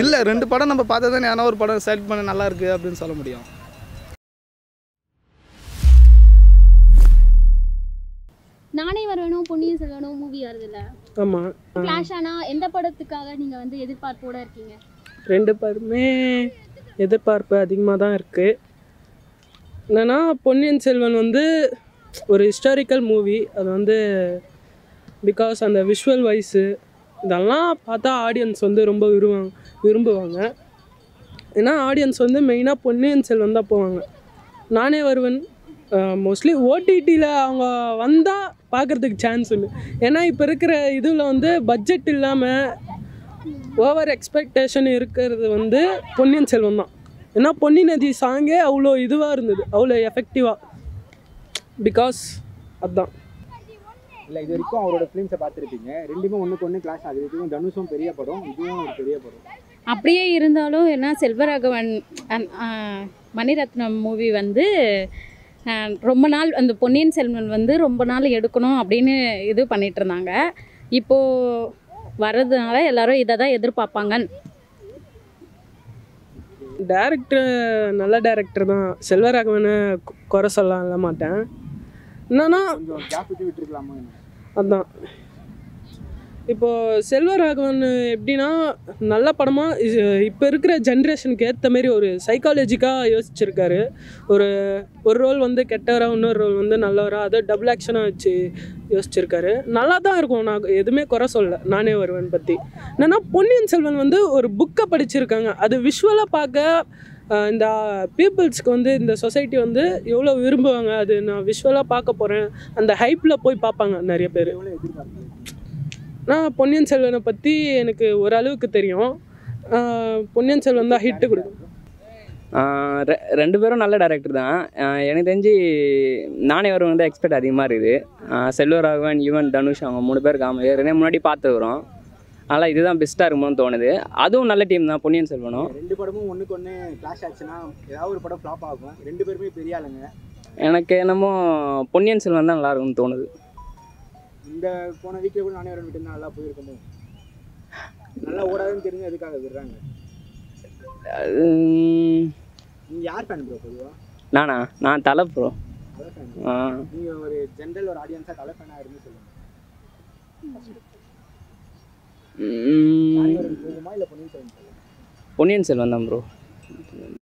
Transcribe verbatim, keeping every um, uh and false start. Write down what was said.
இல்ல ரெண்டு படம் நம்ம பார்த்தா தான் ஏன்னா ஒரு படம் செலக்ட் பண்ண நல்லா இருக்கு அப்படினு சொல்ல முடியும். நானே வருவேனோ பொன்னியின் செல்வனோ மூவி வருது இல்ல? ஆமா. ஃபிளாஷ் ஆனா எந்த படத்துக்காக நீங்க வந்து எதிர்பார்ப்போட இருக்கீங்க? ரெண்டு படமே எதிர்பார்ப்பு அதிகமாக தான் இருக்கு. என்னன்னா பொன்னியின் செல்வன் வந்து ஒரு ஹிஸ்டாரிக்கல் மூவி. அது வந்து பிகாஸ் அந்த விஷுவல் வைஸு இதெல்லாம் பார்த்தா ஆடியன்ஸ் வந்து ரொம்ப விரும்புவாங்க விரும்புவாங்க ஏன்னா ஆடியன்ஸ் வந்து மெயினாக பொன்னியின் செல்வன் தான் போவாங்க. நானே வருவேன் மோஸ்ட்லி ஓடிடியில் அவங்க வந்தால் பார்க்குறதுக்கு சான்ஸ் உண்டு. ஏன்னா இப்போ இருக்கிற இதில் வந்து பட்ஜெட் இல்லாமல் ஓவர் எக்ஸ்பெக்டேஷன் இருக்கிறது வந்து பொன்னியின் செல்வன் தான். ஏன்னா பொன்னி நதி சாங்கே அவ்வளோ இதுவாக இருந்தது, அவ்வளோ எஃபெக்டிவாக. பிகாஸ் அதுதான் இல்லை இது வரைக்கும் அவரோட ஃபிலிம்ஸை பார்த்துருப்பீங்க, ரெண்டுமே ஒன்றுக்கு ஒன்று கிளாஸ் ஆகுது. இதுவும் தனுஷும் பெரிய படம், இதுவும் ஒரு பெரிய படம். அப்படியே இருந்தாலும் ஏன்னா செல்வராகவன் மணிரத்னம் மூவி வந்து ரொம்ப நாள் அந்த பொன்னியின் செல்வன் வந்து ரொம்ப நாள் எடுக்கணும் அப்படின்னு இது பண்ணிகிட்டு இருந்தாங்க. இப்போது வர்றதுனால எல்லோரும் இதை தான் எதிர்பார்ப்பாங்க. டேரக்டர் நல்ல டேரக்டர் தான், செல்வராகவனை குறை சொல்ல மாட்டேன். என்னன்னா அதுதான் இப்போது செல்வராகவன் எப்படின்னா நல்ல படமாக இப்போ இருக்கிற ஜென்ரேஷனுக்கு ஏற்ற மாரி ஒரு சைக்காலஜிக்காக யோசிச்சுருக்காரு. ஒரு ஒரு ரோல் வந்து கெட்டவராக, இன்னொரு ரோல் வந்து நல்லவராக, அதை டபுள் ஆக்ஷனாக வச்சு யோசிச்சுருக்காரு. நல்லா தான் இருக்கும், நான் எதுவுமே குறை சொல்ல நானே வருவேன் பற்றி. என்னென்னா பொன்னியின் செல்வன் வந்து ஒரு புக்கை படிச்சுருக்காங்க, அது விஷுவலாக பார்க்க இந்த பீப்புள்ஸ்க்கு வந்து இந்த சொசைட்டி வந்து எவ்வளோ விரும்புவாங்க, அது நான் விஷுவலாக பார்க்க போகிறேன் அந்த ஹைப்பில் போய் பார்ப்பாங்க நிறைய பேர். நான் பொன்னியின் செல்வனை பற்றி எனக்கு ஓரளவுக்கு தெரியும். பொன்னியின் செல்வன் தான் ஹிட்டு கொடுக்கும். ரெண்டு பேரும் நல்ல டேரக்டர் தான். எனக்கு தெரிஞ்சு நானே வருவன் தான் எக்ஸ்பெக்ட் அதிகமாக இருக்குது. செல்வராகவன், யுவன், தனுஷ் அவங்க மூணு பேர் காமெடி ரெண்டே முன்னாடி பார்த்து வரும். ஆனால் இதுதான் பெஸ்ட்டாக இருக்குமோன்னு தோணுது. அதுவும் நல்ல டீம் தான் பொன்னியின் செல்வனும். ரெண்டு படமும் ஒன்றுக்கு ஒன்று கிளாஷ் ஆச்சுன்னா ஏதாவது ஒரு படம் ஃப்ளாப் ஆகும். ரெண்டு பேருமே பெரிய ஆளுங்க. எனக்கு என்னமோ பொன்னியின் செல்வன் தான் நல்லா இருக்கும்னு தோணுது. இந்த போன வீக்கில் கூட நானே வரேன் தான் நல்லா போயிருக்கோம். நல்லா ஓடாதுன்னு தெரிஞ்சு எதுக்காக விடுறாங்க? நீங்கள் யார் ஃபேன் ப்ரோ? பொதுவாக நானா நான் தலை ப்ரோ. தலை ஃபேன். நீங்கள் ஒரு ஜென்ரல் ஒரு ஆடியன்ஸாக தலை ஃபேனாக இருந்து சொல்லுங்கள். பொன்னியின் செல்வன் தான் ப்ரோ.